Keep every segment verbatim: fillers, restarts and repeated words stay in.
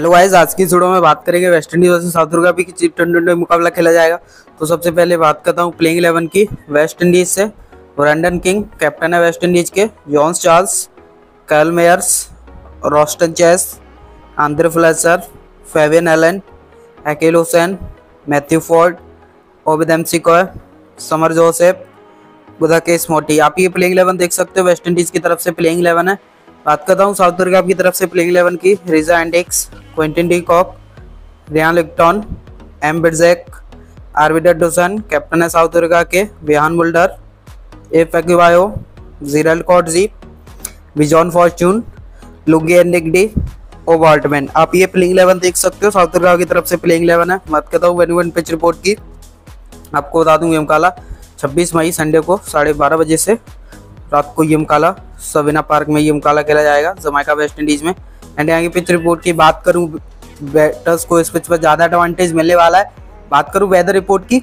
Hello guys, आज की video में बात करेंगे West Indies versus South Africa भी कि टी ट्वेंटी मुकाबला खेला जाएगा। तो सबसे पहले बात करता हूँ प्लेइंग इलेवन की। वेस्ट इंडीज से ब्रैंडन किंग कैप्टन है वेस्ट इंडीज के, John Charles, Karl Mayers, Roston Chase, Andre Fletcher, Fabian Allen, Akeal Hosein, Matthew Forde, Obed McCoy, Shamar Joseph, Gudakesh Motie. आप ये प्लेइंग इलेवन देख सकते हो, वेस्ट इंडीज की तरफ से प्लेइंग इलेवन है। बात करता हूँ साउथ अफ्रीका की तरफ से प्लेइंग इलेवन की। Reeza Hendricks, Quinton de Kock, Ryan Lipton, M Breetzke, van der Dussen, captain है साउथ अफ्रीका के, वियान मुल्डर, ए फैक्वायो, जीरल कॉटजी, विजॉन फॉर्चून, लुगी एनिगडी और वाल्टमैन। आप ये प्लेइंग इलेवन देख सकते हो, साउथ अफ्रीका की तरफ से प्लेइंग इलेवन है। बात करता हूँ वन वन पिच रिपोर्ट की। आपको बता दूँ ये मुकाबला छब्बीस मई संडे को साढ़े बारह बजे से रात को ये मुकाबला सविना पार्क में ये मुकाबला खेला जाएगा, जमाइका वेस्ट इंडीज़ में। एंड यहाँ की पिच रिपोर्ट की बात करूँ, बैटर्स को इस पिच पर ज़्यादा एडवांटेज मिलने वाला है। बात करूँ वेदर रिपोर्ट की,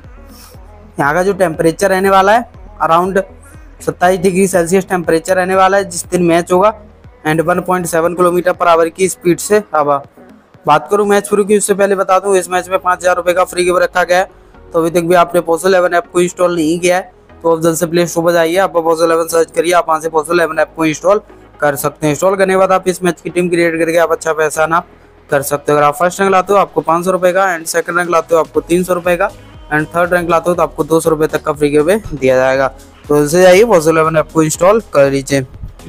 यहाँ का जो टेम्परेचर रहने वाला है अराउंड सत्ताईस डिग्री सेल्सियस टेम्परेचर रहने वाला है जिस दिन मैच होगा, and one point seven kilometre per hour की स्पीड से हवा। बात करूँ मैच शुरू की, उससे पहले बता दूँ इस मैच में पाँच हज़ार रुपये का फ्री गिव रखा गया है। तो अभी तक भी आपने पॉसिबल इलेवन ऐप को इंस्टॉल नहीं किया है तो आप जल्द से प्ले स्टोर पर जाइए, आप पॉसिबल इलेवन सर्च करिए, आप वहाँ से पॉसिबल इलेवन ऐप को इंस्टॉल कर सकते हैं। इंस्टॉल करने के बाद आप इस मैच की टीम क्रिएट करके आप अच्छा पैसा ना कर सकते हो। अगर आप फर्स्ट रैंक लाते हो आपको पाँच सौ रुपये का, एंड सेकंड रैंक लाते हो आपको तीन सौ रुपये का, एंड थर्ड रैंक लाते हो तो आपको दो सौ रुपये तक का फ्री गिवे दिया जाएगा। तो जल्द से जाइए पॉसिबल इलेवन ऐप को इंस्टॉल कर लीजिए।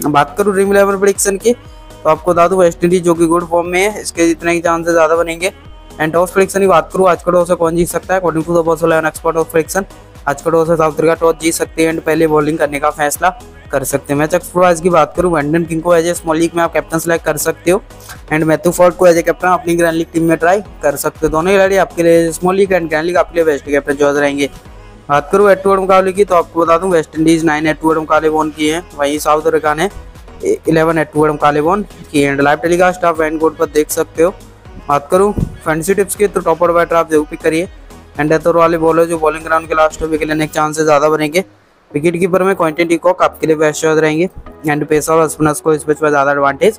बात करूँ ड्रीम इलेवन प्रेडिक्शन की, तो आपको बता दूँ वेस्ट इंडीज जो कि गुड फॉर्म में है, इसके जितने ही चांसेस ज़्यादा बनेंगे। एंड टॉस प्रेडिक्शन की बात करूँ, आज का टॉस कौन जीत सकता है? According to the possible eleven expert of prediction, आज का टॉस साउथ अफ्रीका टॉस जीत सकती है एंड पहले बॉलिंग करने का फैसला कर सकते हैं। मैच एक्सपर्ट की बात करूँ, ब्रैंडन किंग को एज ए स्मॉल लीग में आप कैप्टन सेलेक्ट कर सकते हो, एंड मैथ्यू फोर्ड को एज ए कैप्टन अपनी ग्रैंड लीग टीम में ट्राई कर सकते हो। दोनों खिलाड़ी आपके लिए small league and grand league आपके लिए बेस्ट कैप्टन चॉइस रहेंगे। बात करूँ एड टू एड मुकाबले की, तो आपको बता दूँ West Indies nine head to head मुकाबले वॉन किए हैं, वहीं साउथ अफ्रीका ने इलेवन एड टू एड मुकाबले वॉन किए हैं। लाइव टेलीकास्ट आप एंड कोड पर देख सकते हो। बात करूँ फैंसी टिप्स की, तो टॉपर बैटर आप जरूर पिक करिए, एंड डेथ ओवर वाले बॉलर जो बॉलिंग ग्राउंड के लास्ट ओवर के लेने के चांसेस ज़्यादा बनेंगे। विकेट कीपर में क्विंटन डी कॉक आपके लिए बेस्ट शॉट रहेंगे, एंड पेसर और स्पिनर्स को इस पिच पर ज़्यादा एडवांटेज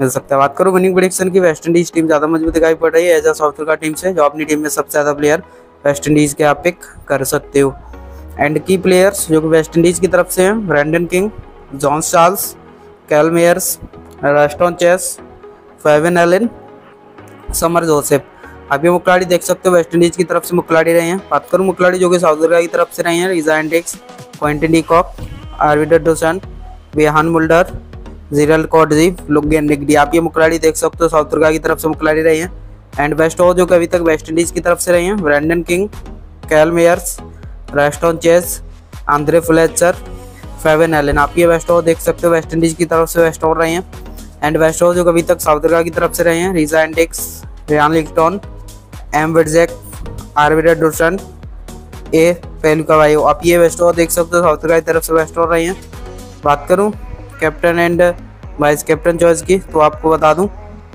मिल सकता है। बात करूँ विनिंग प्रेडिक्शन की, वेस्ट इंडीज़ टीम ज़्यादा मजबूत दिखाई पड़ रही है as a South Africa team से, जो अपनी टीम में सबसे ज़्यादा प्लेयर वेस्ट इंडीज़ के आप पिक कर सकते हो। एंड की प्लेयर्स जो कि वेस्ट इंडीज़ की तरफ से हैं, Brandon King, John Charles, Karl Mayers, Roston Chase, Fabian Allen, Shamar Joseph. आप ये मुखिलाड़ी देख सकते हो वेस्ट इंडीज़ की तरफ से मुखिलाड़ी रहे हैं। बात करूँ मुखिलाड़ी जो कि साउथ अफ्रीका की तरफ से रहे हैं, Reeza Hendricks, Quinton de Kock, आर्विडर Dussen, Wiaan Mulder, Gerald Coetzee, लुगी निगडी। आप ये मुखिलाड़ी देख सकते हो साउथ अफ्रीका की तरफ से मुखिलाड़ी रही हैं। एंड बेस्ट ओवर जो कि अभी तक वेस्ट इंडीज़ की तरफ से रहे हैं, Brandon King, Karl Mayers, Roston Chase, Andre Fletcher, Fabian Allen. आप ये बेस्ट ओवर देख सकते हो वेस्ट इंडीज़ की तरफ से वेस्ट ओवर रहे हैं। एंड बेस्ट ओवर जो अभी तक साउथ अफ्रीका की तरफ से रहे हैं, Reeza Hendricks, Ryan Lipton, M विडजैक, आर्विडर Dussen, A Phehlukwayo. आप ये वेस्ट ओवर देख सकते हो साउथ अफ्रीका की तरफ से वेस्ट ओवर रहे हैं। बात करूं captain and vice captain choice की, तो आपको बता दूं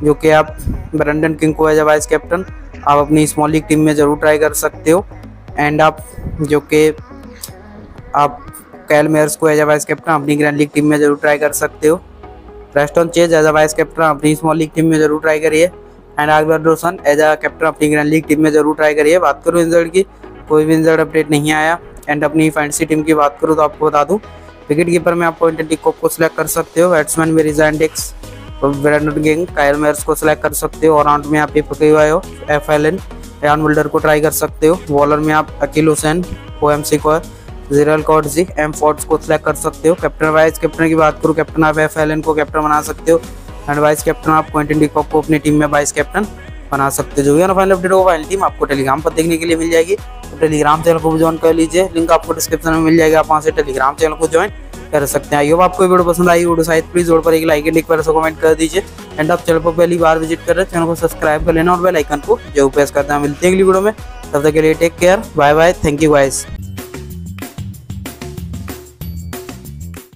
जो कि आप ब्रैंडन किंग को एज ए वाइस कैप्टन आप अपनी स्मॉल लीग टीम में ज़रूर ट्राई कर सकते हो, एंड आप जो कि आप कार्ल मेयर्स को एज ए वाइस कैप्टन अपनी ग्रैंड लीग टीम में ज़रूर ट्राई कर सकते हो। Roston Chase as a vice captain अपनी स्मॉल लीग टीम में ज़रूर ट्राई करिए, and आर्विडर Dussen as a captain अपनी ग्रैंड लीग टीम में जरूर ट्राई करिए। बात करूँ इंजर्ड की, कोई भी इंजर्ड अपडेट नहीं आया। एंड अपनी फैंटेसी टीम की बात करूँ तो आपको बता दूँ विकेट कीपर में आप क्विंटन डी कॉक को सिलेक्ट कर सकते हो, बैट्समैन में Reeza Hendricks, Brandon King, Karl Mayers को सिलेक्ट कर सकते हो, ऑलराउंड में आप A Phehlukwayo, F Allen, Wiaan Mulder को ट्राई कर सकते हो, बॉलर में आप Akeal Hosein, O M सिको, Gerald Coetzee, M Fords को सिलेक्ट कर सकते हो। कैप्टन वाइस कैप्टन की बात करूँ, कैप्टन आप एफ एलन को कैप्टन बना सकते हो, एंड वाइस कैप्टन आप क्विंटन डी कॉक को अपनी टीम में वाइस कैप्टन बना सकते हो। जो भी फाइनल अपडेट होगा फाइनल टीम आपको टेलीग्राम पर देखने के लिए मिल जाएगी, तो टेलीग्राम चैनल को ज्वाइन कर लीजिए, लिंक आपको डिस्क्रिप्शन में मिल जाएगा, आप वहाँ से टेलीग्राम चैनल को ज्वाइन कर सकते हैं। आई होप आपको वीडियो पसंद आई, वीडियो शायद प्लीज जोड़ पर एक लाइक एंड एक बार कमेंट कर दीजिए, एंड आप चैनल पर पहली बार विजिट कर रहे हैं चैनल को सब्सक्राइब कर लेना और बेल आइकन को जरूर प्रेस करते हैं। मिलते हैं अगली वीडियो में, तब तक के लिए take care, bye bye, thank you guys.